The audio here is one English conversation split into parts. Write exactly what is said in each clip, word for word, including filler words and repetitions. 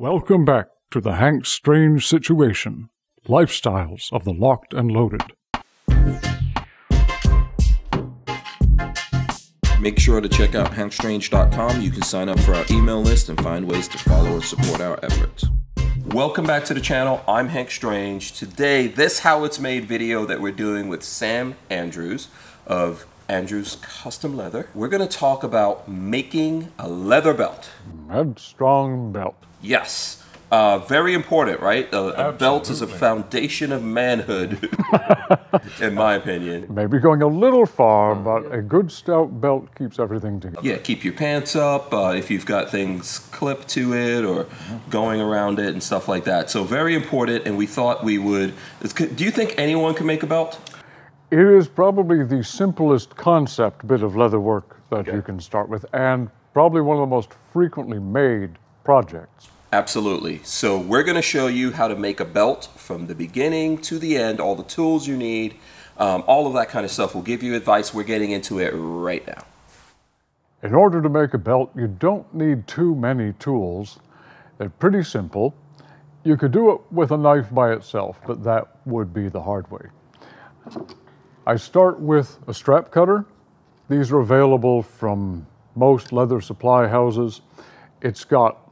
Welcome back to the Hank Strange Situation, Lifestyles of the Locked and Loaded. Make sure to check out hank strange dot com. You can sign up for our email list and find ways to follow and support our efforts. Welcome back to the channel. I'm Hank Strange. Today, this How It's Made video that we're doing with Sam Andrews of Andrews Custom Leather. We're gonna talk about making a leather belt. Headstrong belt. Yes, uh, very important, right? A, a belt is a foundation of manhood, in my opinion. Maybe going a little far, but a good stout belt keeps everything together. Yeah, keep your pants up, uh, if you've got things clipped to it or going around it and stuff like that. So very important, and we thought we would. Do you think anyone can make a belt? It is probably the simplest concept bit of leather work that yeah. you can start with, and probably one of the most frequently made projects. Absolutely. So we're going to show you how to make a belt from the beginning to the end, all the tools you need, um, all of that kind of stuff. We'll give you advice. We're getting into it right now. In order to make a belt, you don't need too many tools. They're pretty simple. You could do it with a knife by itself, but that would be the hard way. I start with a strap cutter. These are available from most leather supply houses. It's got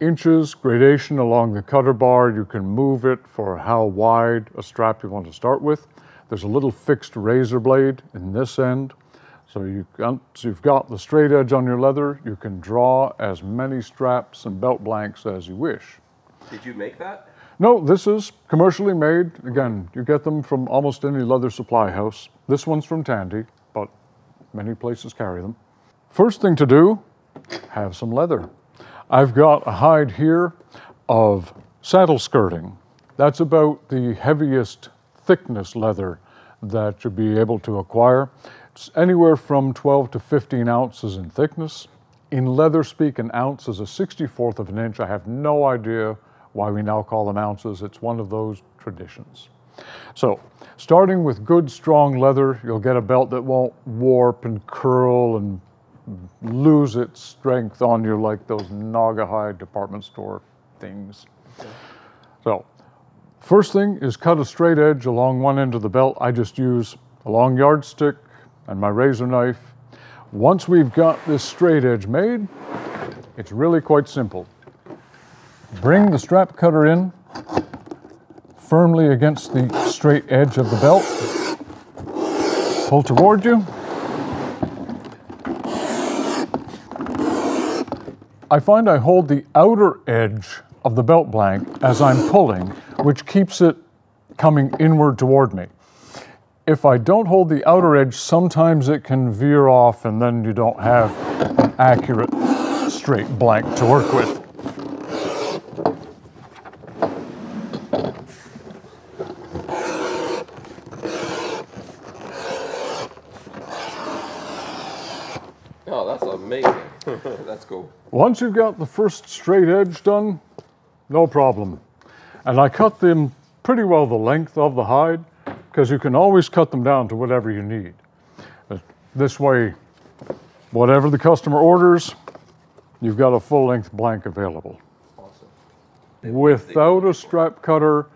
inches gradation along the cutter bar. You can move it for how wide a strap you want to start with. There's a little fixed razor blade in this end. So you, once you've got the straight edge on your leather, you can draw as many straps and belt blanks as you wish. Did you make that? No, this is commercially made. Again, you get them from almost any leather supply house. This one's from Tandy, but many places carry them. First thing to do, have some leather. I've got a hide here of saddle skirting. That's about the heaviest thickness leather that you'll be able to acquire. It's anywhere from twelve to fifteen ounces in thickness. In leather speak, an ounce is a sixty-fourth of an inch. I have no idea why we now call them ounces. It's one of those traditions. So, starting with good, strong leather, you'll get a belt that won't warp and curl and lose its strength on you like those Naugahyde department store things. Okay. So, first thing is cut a straight edge along one end of the belt. I just use a long yardstick and my razor knife. Once we've got this straight edge made, it's really quite simple. Bring the strap cutter in firmly against the straight edge of the belt. Pull toward you. I find I hold the outer edge of the belt blank as I'm pulling, which keeps it coming inward toward me. If I don't hold the outer edge, sometimes it can veer off and then you don't have an accurate straight blank to work with. Oh, that's amazing. That's cool. Once you've got the first straight edge done, no problem. And I cut them pretty well the length of the hide, because you can always cut them down to whatever you need. This way, whatever the customer orders, you've got a full-length blank available. Awesome. Without a strap cutter,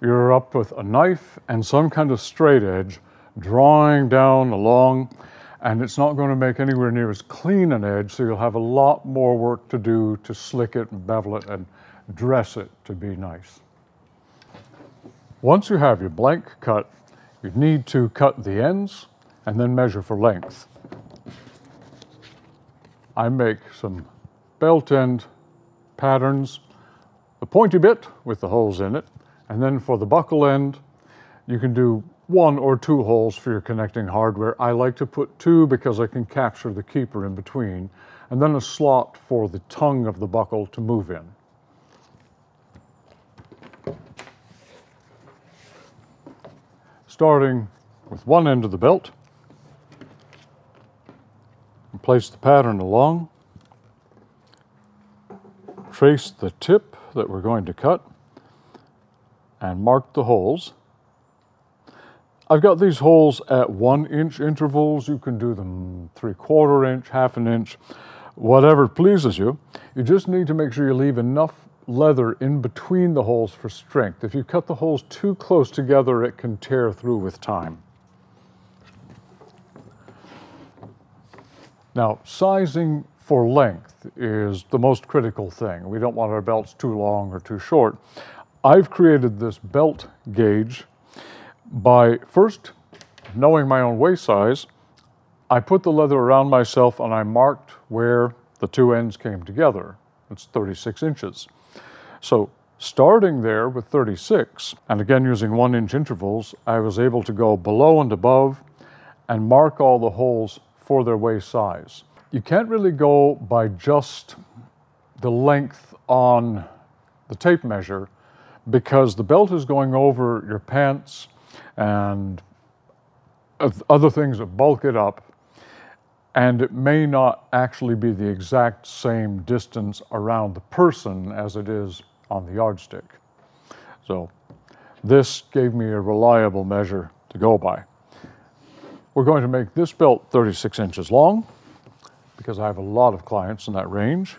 you're up with a knife and some kind of straight edge, drawing down along. And it's not going to make anywhere near as clean an edge, so you'll have a lot more work to do to slick it and bevel it and dress it to be nice. Once you have your blank cut, you need to cut the ends and then measure for length. I make some belt end patterns, the pointy bit with the holes in it, and then for the buckle end, you can do one or two holes for your connecting hardware. I like to put two because I can capture the keeper in between, and then a slot for the tongue of the buckle to move in. Starting with one end of the belt, and place the pattern along, trace the tip that we're going to cut, and mark the holes. I've got these holes at one inch intervals. You can do them three quarter inch, half an inch, whatever pleases you. You just need to make sure you leave enough leather in between the holes for strength. If you cut the holes too close together, it can tear through with time. Now, sizing for length is the most critical thing. We don't want our belts too long or too short. I've created this belt gauge by first knowing my own waist size. I put the leather around myself and I marked where the two ends came together. It's thirty-six inches. So starting there with thirty-six, and again using one inch intervals, I was able to go below and above and mark all the holes for their waist size. You can't really go by just the length on the tape measure because the belt is going over your pants and other things that bulk it up, and it may not actually be the exact same distance around the person as it is on the yardstick. So this gave me a reliable measure to go by. We're going to make this belt thirty-six inches long because I have a lot of clients in that range.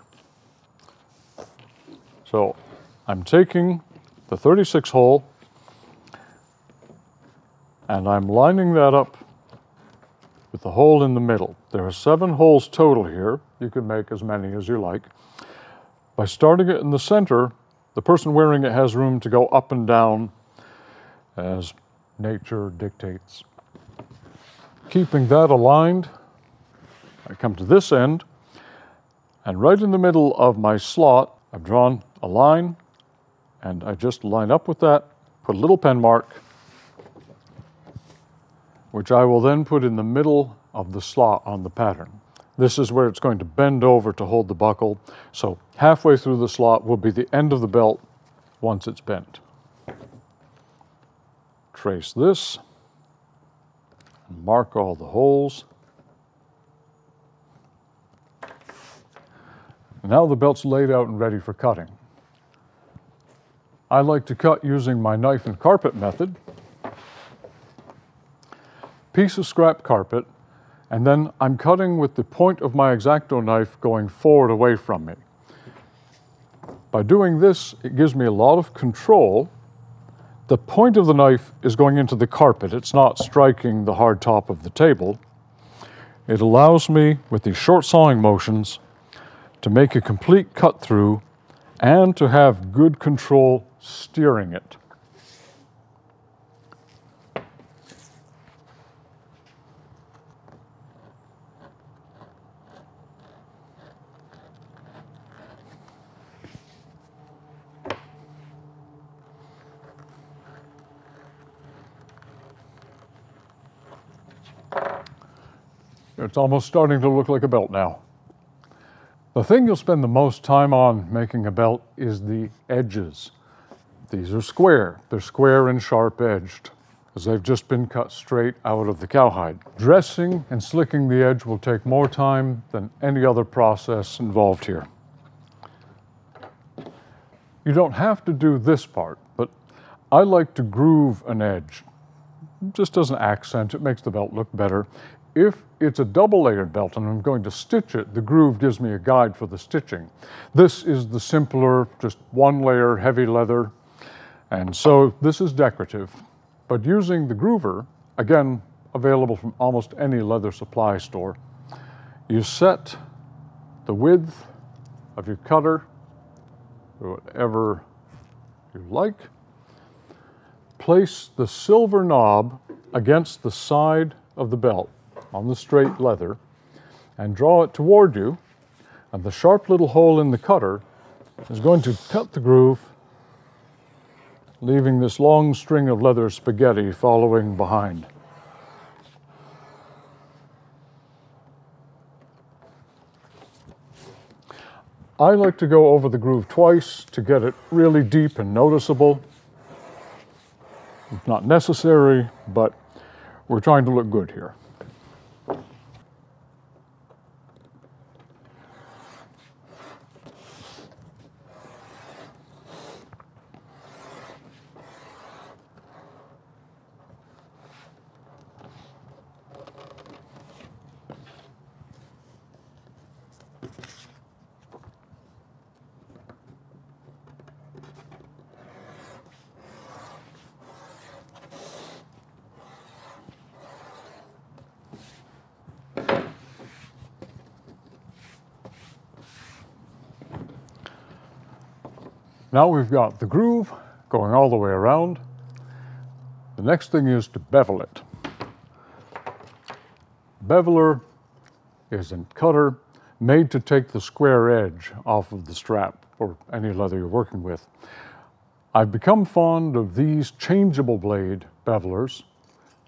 So I'm taking the thirty-six hole and I'm lining that up with the hole in the middle. There are seven holes total here. You can make as many as you like. By starting it in the center, the person wearing it has room to go up and down as nature dictates. Keeping that aligned, I come to this end, and right in the middle of my slot, I've drawn a line, and I just line up with that, put a little pen mark, which I will then put in the middle of the slot on the pattern. This is where it's going to bend over to hold the buckle. So halfway through the slot will be the end of the belt once it's bent. Trace this, and mark all the holes. Now the belt's laid out and ready for cutting. I like to cut using my knife and carpet method. Piece of scrap carpet, and then I'm cutting with the point of my X-Acto knife going forward away from me. By doing this, it gives me a lot of control. The point of the knife is going into the carpet. It's not striking the hard top of the table. It allows me, with these short sawing motions, to make a complete cut through and to have good control steering it. It's almost starting to look like a belt now. The thing you'll spend the most time on making a belt is the edges. These are square. They're square and sharp-edged, as they've just been cut straight out of the cowhide. Dressing and slicking the edge will take more time than any other process involved here. You don't have to do this part, but I like to groove an edge. Just as an accent, it makes the belt look better. If it's a double-layered belt and I'm going to stitch it, the groove gives me a guide for the stitching. This is the simpler, just one-layer heavy leather, and so this is decorative. But using the groover, again, available from almost any leather supply store, you set the width of your cutter to whatever you like. Place the silver knob against the side of the belt on the straight leather and draw it toward you, and the sharp little hole in the cutter is going to cut the groove, leaving this long string of leather spaghetti following behind. I like to go over the groove twice to get it really deep and noticeable. It's not necessary, but we're trying to look good here. Now we've got the groove going all the way around. The next thing is to bevel it. Beveler is a cutter made to take the square edge off of the strap or any leather you're working with. I've become fond of these changeable blade bevelers.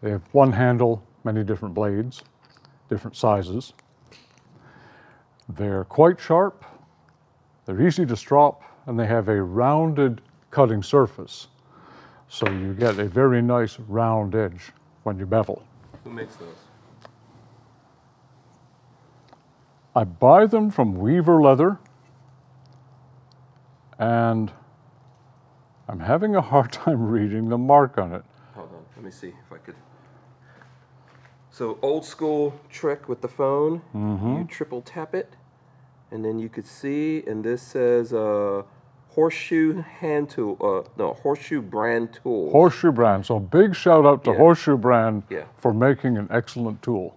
They have one handle, many different blades, different sizes. They're quite sharp, they're easy to strop, and they have a rounded cutting surface. So you get a very nice round edge when you bevel. Who makes those? I buy them from Weaver Leather, and I'm having a hard time reading the mark on it. Hold on, let me see if I could. So old school trick with the phone, mm-hmm. You triple tap it, and then you could see, and this says uh, Horseshoe hand tool, uh, no, Horseshoe Brand tool. Horseshoe Brand, so big shout out to yeah. Horseshoe Brand yeah. for making an excellent tool.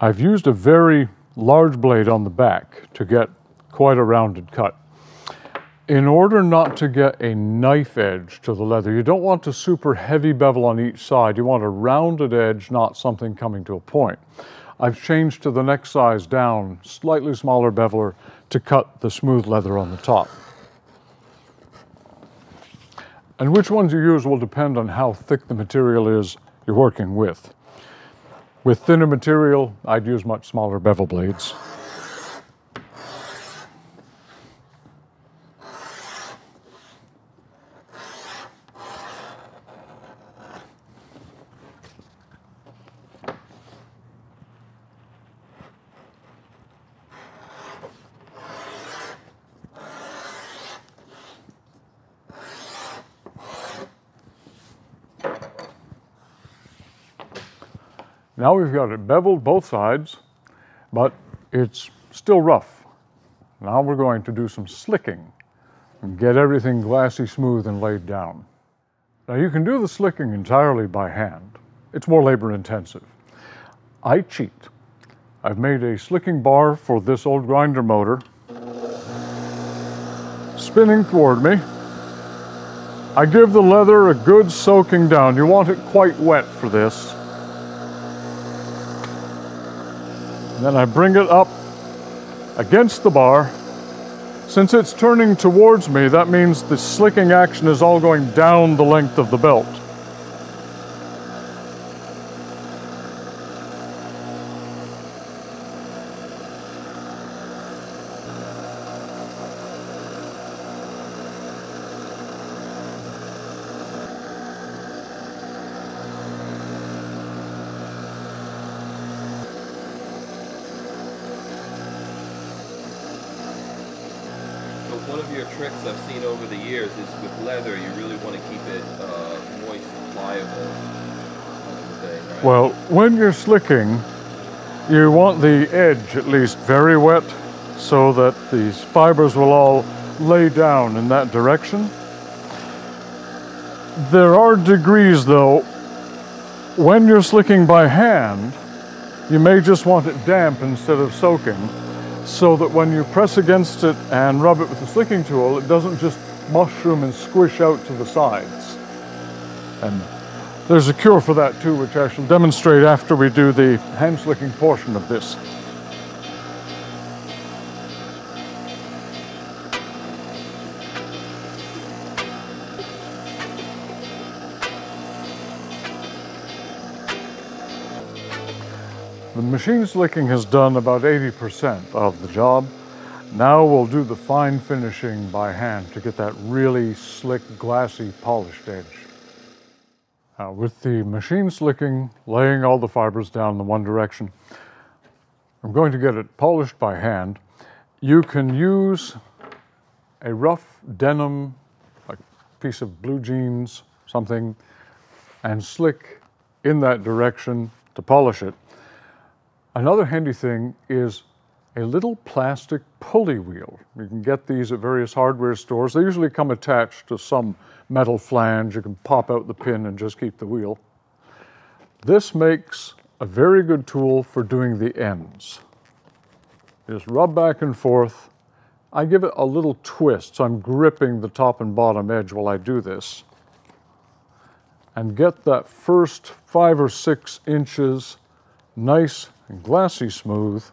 I've used a very large blade on the back to get quite a rounded cut. In order not to get a knife edge to the leather, you don't want a super heavy bevel on each side. You want a rounded edge, not something coming to a point. I've changed to the next size down, slightly smaller beveler to cut the smooth leather on the top. And which ones you use will depend on how thick the material is you're working with. With thinner material, I'd use much smaller bevel blades. Now we've got it beveled both sides, but it's still rough. Now we're going to do some slicking and get everything glassy smooth and laid down. Now you can do the slicking entirely by hand. It's more labor intensive. I cheat. I've made a slicking bar for this old grinder motor. Spinning toward me. I give the leather a good soaking down. You want it quite wet for this. Then I bring it up against the bar. Since it's turning towards me, that means the slicking action is all going down the length of the belt. One of your tricks I've seen over the years is with leather, you really want to keep it uh, moist and pliable. Thing, right? Well, when you're slicking, you want the edge at least very wet so that these fibers will all lay down in that direction. There are degrees though. When you're slicking by hand, you may just want it damp instead of soaking, so that when you press against it and rub it with the slicking tool, it doesn't just mushroom and squish out to the sides. And there's a cure for that too, which I shall demonstrate after we do the hand slicking portion of this. The machine slicking has done about eighty percent of the job. Now we'll do the fine finishing by hand to get that really slick, glassy, polished edge. Now with the machine slicking, laying all the fibers down in one direction, I'm going to get it polished by hand. You can use a rough denim, like piece of blue jeans, something, and slick in that direction to polish it. Another handy thing is a little plastic pulley wheel. You can get these at various hardware stores. They usually come attached to some metal flange. You can pop out the pin and just keep the wheel. This makes a very good tool for doing the ends. You just rub back and forth. I give it a little twist, so I'm gripping the top and bottom edge while I do this, and get that first five or six inches nice and glassy smooth,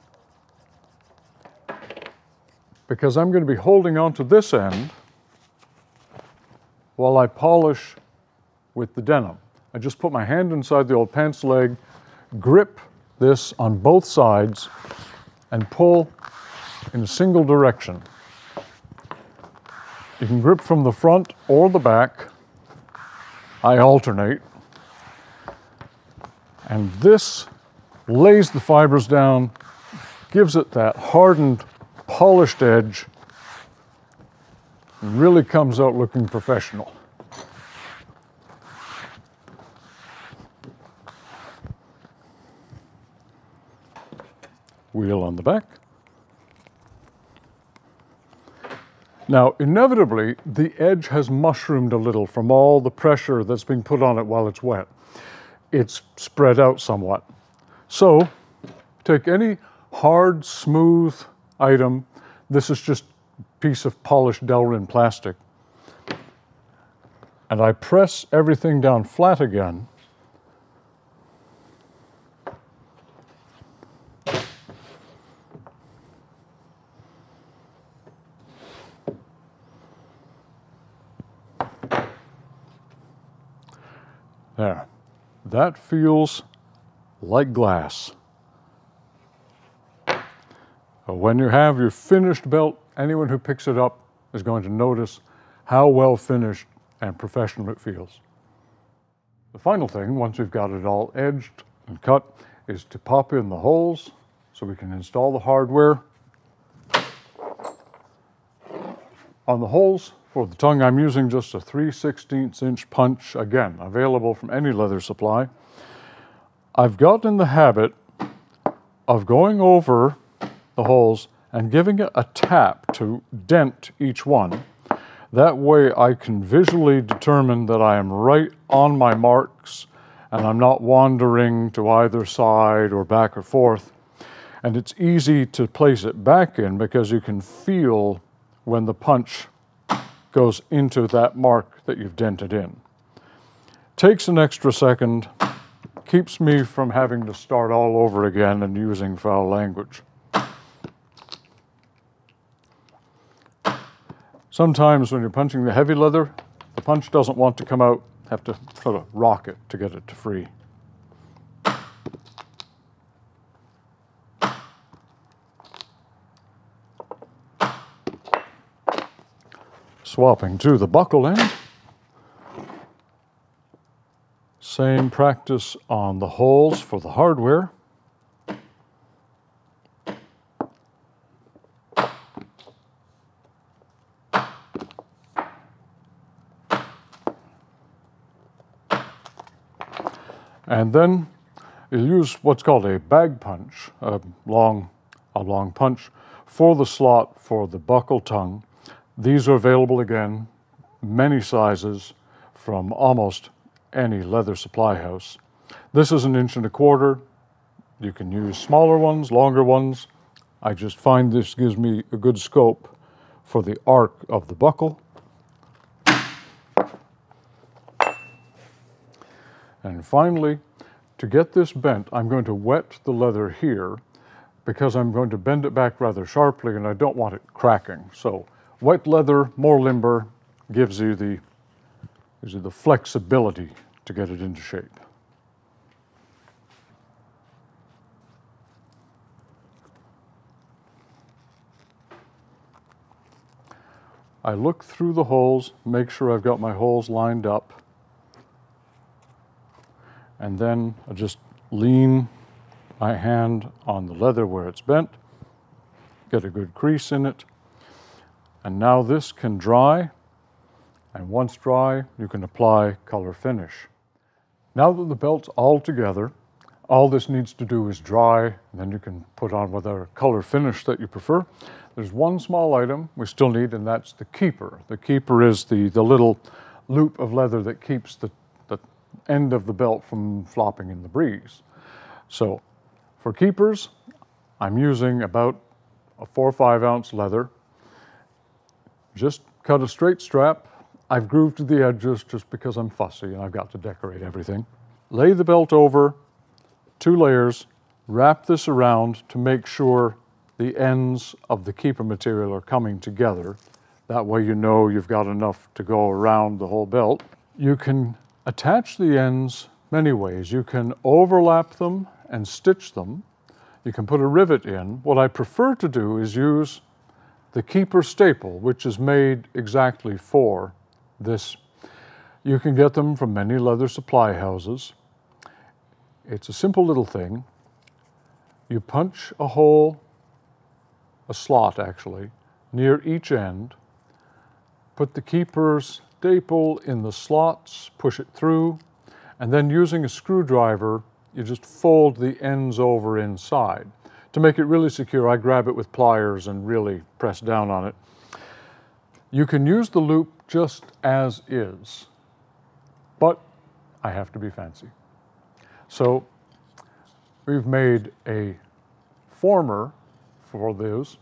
because I'm going to be holding on to this end while I polish with the denim. I just put my hand inside the old pants leg, grip this on both sides, and pull in a single direction. You can grip from the front or the back. I alternate. And this lays the fibers down, gives it that hardened, polished edge. It really comes out looking professional. Wheel on the back. Now, inevitably, the edge has mushroomed a little from all the pressure that's being put on it while it's wet. It's spread out somewhat. So, take any hard, smooth item. This is just a piece of polished Delrin plastic. And I press everything down flat again. There, that feels like glass. But when you have your finished belt, anyone who picks it up is going to notice how well finished and professional it feels. The final thing, once we've got it all edged and cut, is to pop in the holes so we can install the hardware. On the holes, for the tongue, I'm using just a three sixteenths inch punch, again, available from any leather supply. I've got in the habit of going over the holes and giving it a tap to dent each one. That way I can visually determine that I am right on my marks and I'm not wandering to either side or back or forth. And it's easy to place it back in because you can feel when the punch goes into that mark that you've dented in. Takes an extra second, keeps me from having to start all over again and using foul language. Sometimes when you're punching the heavy leather, the punch doesn't want to come out, have to sort of rock it to get it to free. Swapping to the buckle end. Same practice on the holes for the hardware. And then you'll use what's called a bag punch, a long, a long punch, for the slot for the buckle tongue. These are available, again, many sizes from almost any leather supply house. This is an inch and a quarter. You can use smaller ones, longer ones. I just find this gives me a good scope for the arc of the buckle. And finally, to get this bent, I'm going to wet the leather here because I'm going to bend it back rather sharply and I don't want it cracking. So, wet leather, more limber, gives you the, gives you the flexibility to get it into shape. I look through the holes, make sure I've got my holes lined up, and then I just lean I hand on the leather where it's bent, get a good crease in it, and now this can dry, and once dry, you can apply color finish. Now that the belt's all together, all this needs to do is dry, and then you can put on whatever color finish that you prefer. There's one small item we still need, and that's the keeper. The keeper is the, the little loop of leather that keeps the, the end of the belt from flopping in the breeze. So for keepers, I'm using about a four or five ounce leather. Just cut a straight strap. I've grooved the edges just because I'm fussy and I've got to decorate everything. Lay the belt over, two layers, wrap this around to make sure the ends of the keeper material are coming together. That way you know you've got enough to go around the whole belt. You can attach the ends many ways. You can overlap them and stitch them. You can put a rivet in. What I prefer to do is use the keeper staple, which is made exactly for this. You can get them from many leather supply houses. It's a simple little thing. You punch a hole, a slot actually, near each end, put the keeper's staple in the slots, push it through, and then using a screwdriver, you just fold the ends over inside. To make it really secure, I grab it with pliers and really press down on it. You can use the loop just as is, but I have to be fancy. So we've made a former for those.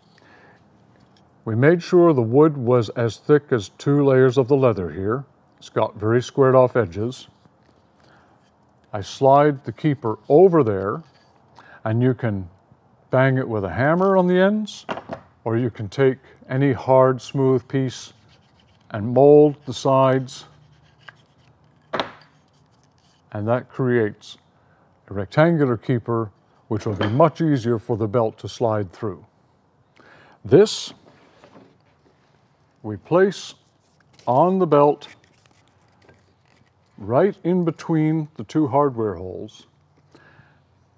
We made sure the wood was as thick as two layers of the leather here. It's got very squared off edges. I slide the keeper over there, and you can bang it with a hammer on the ends, or you can take any hard, smooth piece and mold the sides, and that creates a rectangular keeper, which will be much easier for the belt to slide through. This we place on the belt right in between the two hardware holes.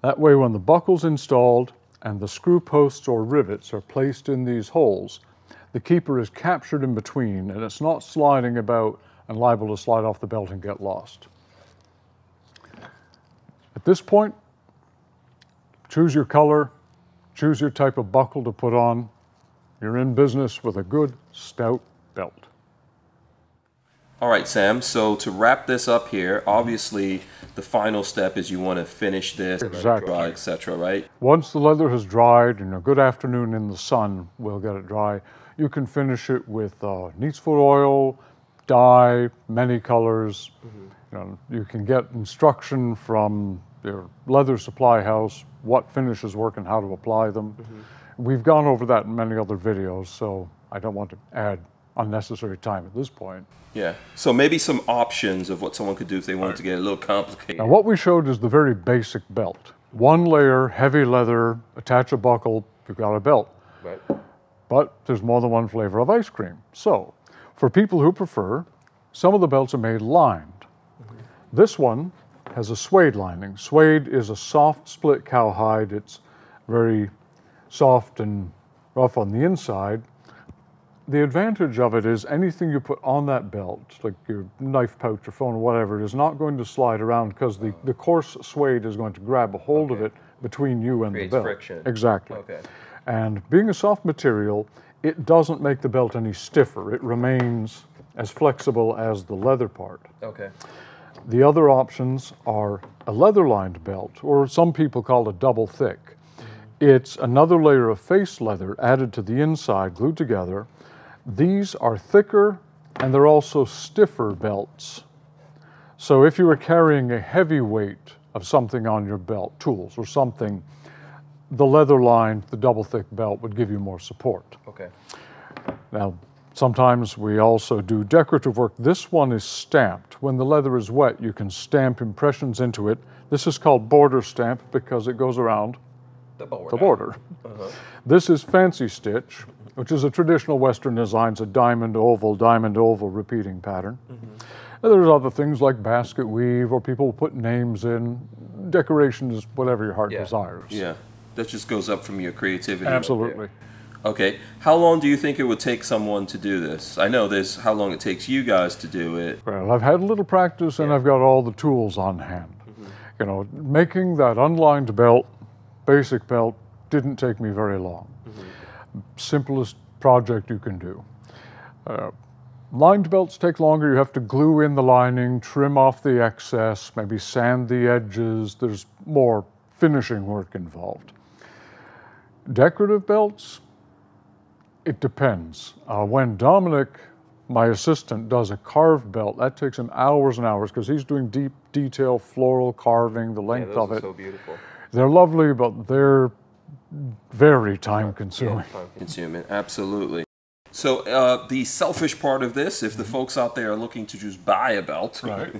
That way when the buckle's installed and the screw posts or rivets are placed in these holes, the keeper is captured in between, and it's not sliding about and liable to slide off the belt and get lost. At this point, choose your color, choose your type of buckle to put on. You're in business with a good, stout belt. All right, Sam, so to wrap this up here, obviously the final step is you want to finish this, exactly. Dry, et cetera, right? Once the leather has dried, and a good afternoon in the sun will get it dry, you can finish it with uh, neatsfoot oil, dye, many colors. Mm-hmm. You know, you can get instruction from your leather supply house, what finishes work and how to apply them. Mm-hmm. We've gone over that in many other videos, so I don't want to add unnecessary time at this point. Yeah, so maybe some options of what someone could do if they wanted right. to get a little complicated. Now what we showed is the very basic belt. One layer, heavy leather, attach a buckle, you've got a belt. Right. But there's more than one flavor of ice cream. So, for people who prefer, some of the belts are made lined. Mm-hmm. This one has a suede lining. Suede is a soft split cowhide. It's very soft and rough on the inside. The advantage of it is anything you put on that belt, like your knife pouch, your phone, or whatever, is not going to slide around because the, the coarse suede is going to grab a hold okay. of it between you and Creates the belt. Friction. Exactly. Okay. And being a soft material, it doesn't make the belt any stiffer. It remains as flexible as the leather part. Okay. The other options are a leather-lined belt, or some people call it double thick. It's another layer of face leather added to the inside, glued together. These are thicker, and they're also stiffer belts. So if you were carrying a heavy weight of something on your belt, tools or something, the leather-lined, the double-thick belt would give you more support. Okay. Now, sometimes we also do decorative work. This one is stamped. When the leather is wet, you can stamp impressions into it. This is called border stamp because it goes around the border. The border. Uh-huh. This is fancy stitch, which is a traditional Western design. It's a diamond oval, diamond oval repeating pattern. Mm-hmm. And there's other things like basket weave, or people put names in, decorations, whatever your heart yeah. desires. Yeah, that just goes up from your creativity. Absolutely. Okay, how long do you think it would take someone to do this? I know this, how long it takes you guys to do it. Well, I've had a little practice and yeah. I've got all the tools on hand. Mm-hmm. You know, making that unlined belt, basic belt, didn't take me very long. Mm-hmm. Simplest project you can do. Uh, lined belts take longer. You have to glue in the lining, trim off the excess, maybe sand the edges. There's more finishing work involved. Decorative belts, it depends. Uh, when Dominic, my assistant, does a carved belt, that takes him hours and hours because he's doing deep detail floral carving, the length yeah, those of are it. So beautiful. They're lovely, but they're very time consuming. Yeah, time consuming, absolutely. So uh, the selfish part of this, if the folks out there are looking to just buy a belt, right.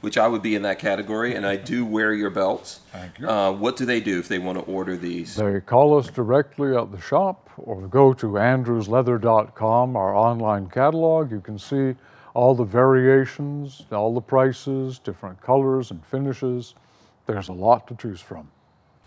which I would be in that category, and I do wear your belts, Thank you. uh, what do they do if they want to order these? They call us directly at the shop or go to andrews leather dot com, our online catalog. You can see all the variations, all the prices, different colors and finishes. There's a lot to choose from.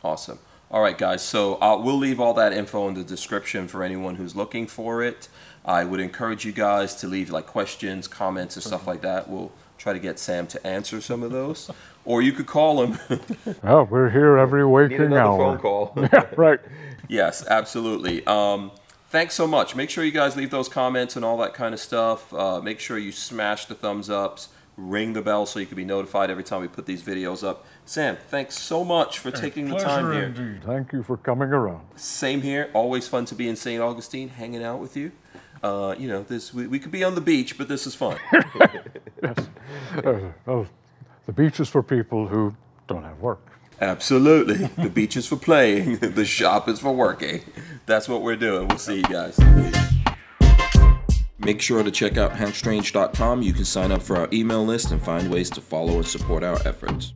Awesome. All right, guys, so uh, we'll leave all that info in the description for anyone who's looking for it. I would encourage you guys to leave like questions, comments, and stuff like that. We'll try to get Sam to answer some of those. Or you could call him. Oh, we're here every waking hour. Need another phone call. Yeah, right. Yes, absolutely. Um, thanks so much. Make sure you guys leave those comments and all that kind of stuff. Uh, make sure you smash the thumbs ups. Ring the bell so you can be notified every time we put these videos up. Sam, thanks so much for taking the time here. Pleasure indeed. Thank you for coming around. Same here. Always fun to be in Saint Augustine, hanging out with you. Uh, you know, this we, we could be on the beach, but this is fun. Yes. Uh, oh, the beach is for people who don't have work. Absolutely. The beach is for playing. The shop is for working. That's what we're doing. We'll see you guys. Make sure to check out hank strange dot com. You can sign up for our email list and find ways to follow and support our efforts.